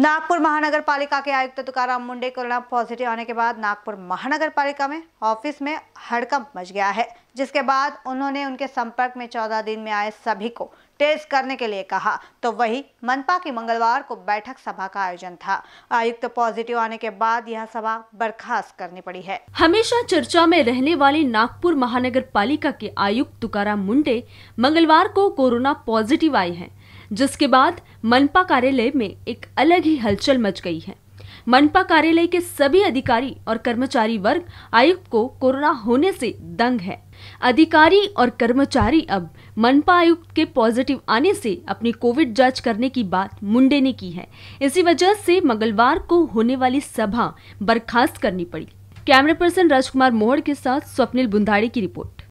नागपुर महानगर पालिका के आयुक्त तुकाराम मुंढे कोरोना पॉजिटिव आने के बाद नागपुर महानगर पालिका में ऑफिस में हड़कंप मच गया है, जिसके बाद उन्होंने उनके संपर्क में 14 दिन में आए सभी को टेस्ट करने के लिए कहा। तो वही मनपा की मंगलवार को बैठक सभा का आयोजन था। आयुक्त पॉजिटिव आने के बाद यह सभा बर्खास्त करनी पड़ी है। हमेशा चर्चा में रहने वाले नागपुर महानगर पालिका के आयुक्त तुकाराम मुंढे मंगलवार को कोरोना पॉजिटिव आए हैं, जिसके बाद मनपा कार्यालय में एक अलग ही हलचल मच गई है। मनपा कार्यालय के सभी अधिकारी और कर्मचारी वर्ग आयुक्त को कोरोना होने से दंग है। अधिकारी और कर्मचारी अब मनपा आयुक्त के पॉजिटिव आने से अपनी कोविड जांच करने की बात मुंडे ने की है। इसी वजह से मंगलवार को होने वाली सभा बर्खास्त करनी पड़ी। कैमरा पर्सन राजकुमार मोहर के साथ स्वप्निल बुंधारे की रिपोर्ट।